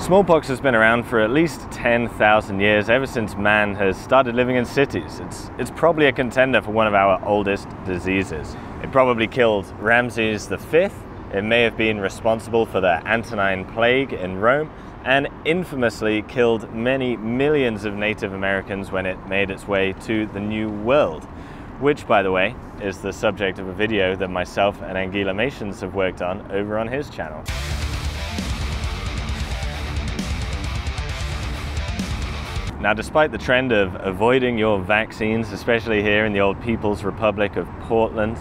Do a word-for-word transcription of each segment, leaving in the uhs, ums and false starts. Smallpox has been around for at least ten thousand years, ever since man has started living in cities. It's, it's probably a contender for one of our oldest diseases. It probably killed Ramses the Fifth, it may have been responsible for the Antonine Plague in Rome, and infamously killed many millions of Native Americans when it made its way to the New World, which, by the way, is the subject of a video that myself and Anguillamations have worked on over on his channel. Now, despite the trend of avoiding your vaccines, especially here in the old People's Republic of Portland,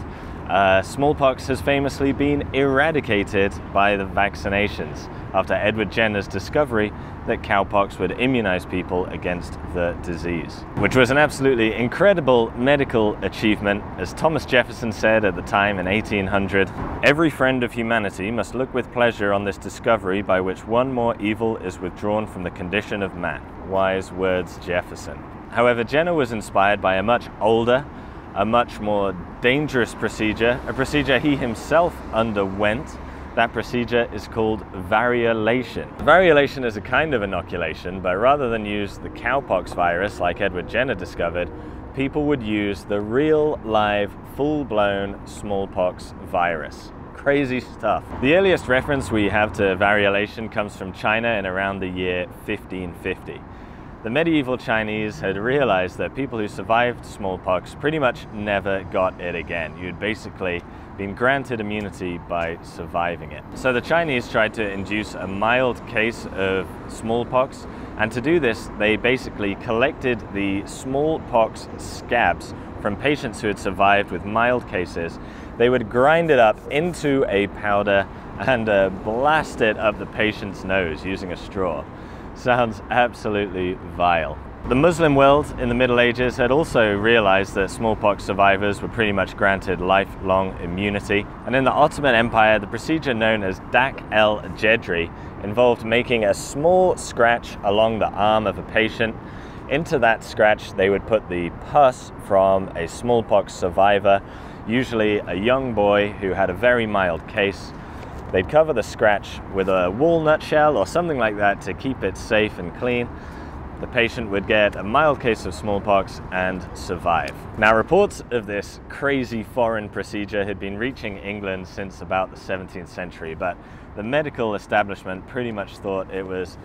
uh, smallpox has famously been eradicated by the vaccinations after Edward Jenner's discovery that cowpox would immunize people against the disease, which was an absolutely incredible medical achievement. As Thomas Jefferson said at the time in eighteen hundred, "Every friend of humanity must look with pleasure on this discovery by which one more evil is withdrawn from the condition of man." Wise words, Jefferson. However, Jenner was inspired by a much older, a much more dangerous procedure, a procedure he himself underwent. That procedure is called variolation. Variolation is a kind of inoculation, but rather than use the cowpox virus like Edward Jenner discovered, people would use the real, live, full-blown smallpox virus. Crazy stuff. The earliest reference we have to variolation comes from China in around the year fifteen fifty. The medieval Chinese had realized that people who survived smallpox pretty much never got it again. You'd basically been granted immunity by surviving it. So the Chinese tried to induce a mild case of smallpox, and to do this, they basically collected the smallpox scabs from patients who had survived with mild cases. They would grind it up into a powder and uh, blast it up the patient's nose using a straw. Sounds absolutely vile. The Muslim world in the Middle Ages had also realized that smallpox survivors were pretty much granted lifelong immunity. And in the Ottoman Empire, the procedure known as Dak el-Jedri involved making a small scratch along the arm of a patient. Into that scratch, they would put the pus from a smallpox survivor, usually a young boy who had a very mild case. They'd cover the scratch with a walnut shell or something like that to keep it safe and clean. The patient would get a mild case of smallpox and survive. Now, reports of this crazy foreign procedure had been reaching England since about the seventeenth century, but the medical establishment pretty much thought it was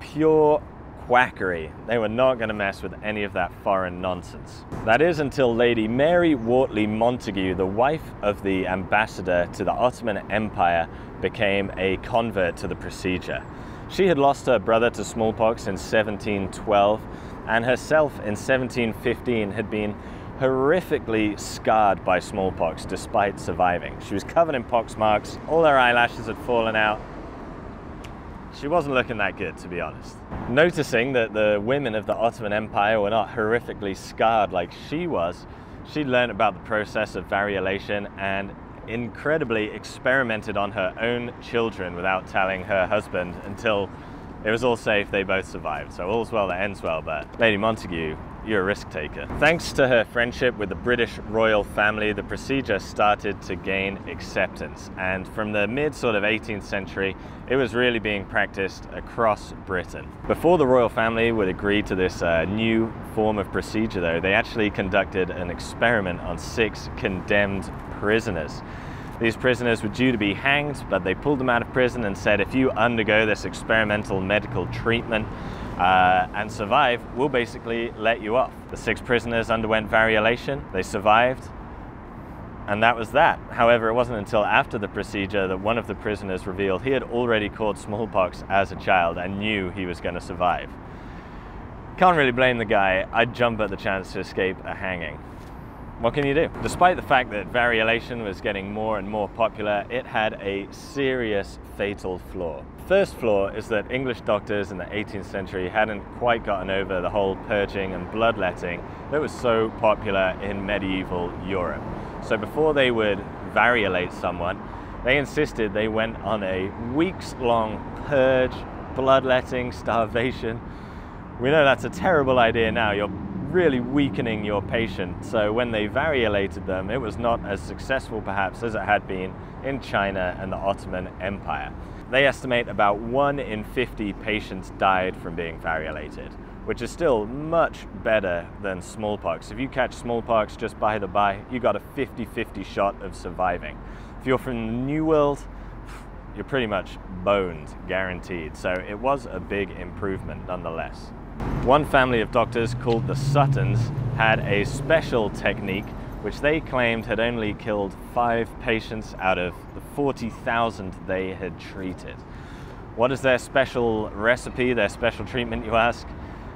pure quackery. They were not going to mess with any of that foreign nonsense. That is until Lady Mary Wortley Montague, the wife of the ambassador to the Ottoman Empire, became a convert to the procedure. She had lost her brother to smallpox in seventeen twelve, and herself in seventeen fifteen had been horrifically scarred by smallpox despite surviving. She was covered in pox marks, all her eyelashes had fallen out. She wasn't looking that good, to be honest. Noticing that the women of the Ottoman Empire were not horrifically scarred like she was, she learned about the process of variolation and incredibly experimented on her own children without telling her husband until it was all safe, they both survived. So all's well that ends well, but Lady Montague, you're a risk taker. Thanks to her friendship with the British royal family, the procedure started to gain acceptance. And from the mid sort of eighteenth century, it was really being practiced across Britain. Before the royal family would agree to this uh, new form of procedure though, they actually conducted an experiment on six condemned prisoners. These prisoners were due to be hanged, but they pulled them out of prison and said, if you undergo this experimental medical treatment uh, and survive, we'll basically let you off. The six prisoners underwent variolation, they survived, and that was that. However, it wasn't until after the procedure that one of the prisoners revealed he had already caught smallpox as a child and knew he was going to survive. Can't really blame the guy. I'd jump at the chance to escape a hanging. What can you do? Despite the fact that variolation was getting more and more popular, it had a serious fatal flaw. First flaw is that English doctors in the eighteenth century hadn't quite gotten over the whole purging and bloodletting that was so popular in medieval Europe. So before they would variolate someone, they insisted they went on a weeks-long purge, bloodletting, starvation. We know that's a terrible idea now. You're really weakening your patient. So when they variolated them, it was not as successful perhaps as it had been in China and the Ottoman Empire. They estimate about one in fifty patients died from being variolated, which is still much better than smallpox. If you catch smallpox, just by the by, you got a fifty fifty shot of surviving. If you're from the New World, you're pretty much boned, guaranteed. So it was a big improvement nonetheless. One family of doctors called the Suttons had a special technique which they claimed had only killed five patients out of the forty thousand they had treated. What is their special recipe, their special treatment, you ask?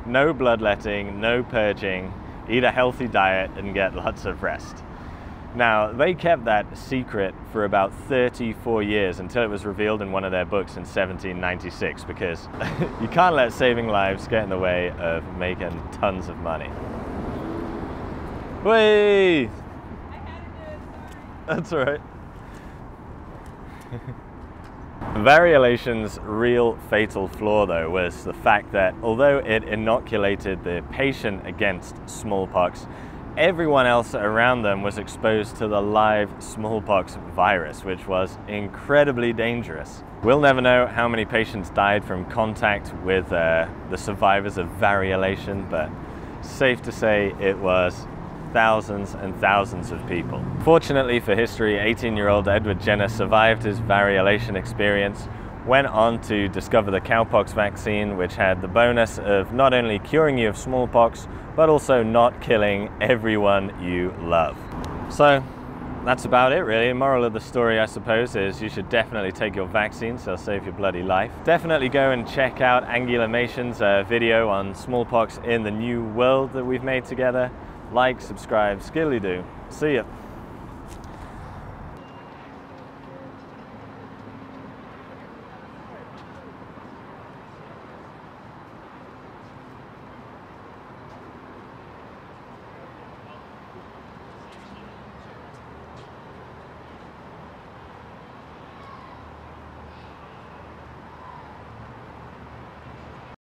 No bloodletting, no purging, eat a healthy diet and get lots of rest. Now, they kept that secret for about thirty-four years until it was revealed in one of their books in seventeen ninety-six, because you can't let saving lives get in the way of making tons of money. Whee! I had to do it, sorry. That's all right. Variolation's real fatal flaw, though, was the fact that although it inoculated the patient against smallpox, everyone else around them was exposed to the live smallpox virus, which was incredibly dangerous. We'll never know how many patients died from contact with uh, the survivors of variolation, but safe to say it was thousands and thousands of people. Fortunately for history, eighteen-year-old Edward Jenner survived his variolation experience, went on to discover the cowpox vaccine, which had the bonus of not only curing you of smallpox, but also not killing everyone you love. So that's about it, really. The moral of the story, I suppose, is you should definitely take your vaccines. They'll save your bloody life. Definitely go and check out Anguillamations' uh, video on smallpox in the New World that we've made together. Like, subscribe, skilly do. See ya.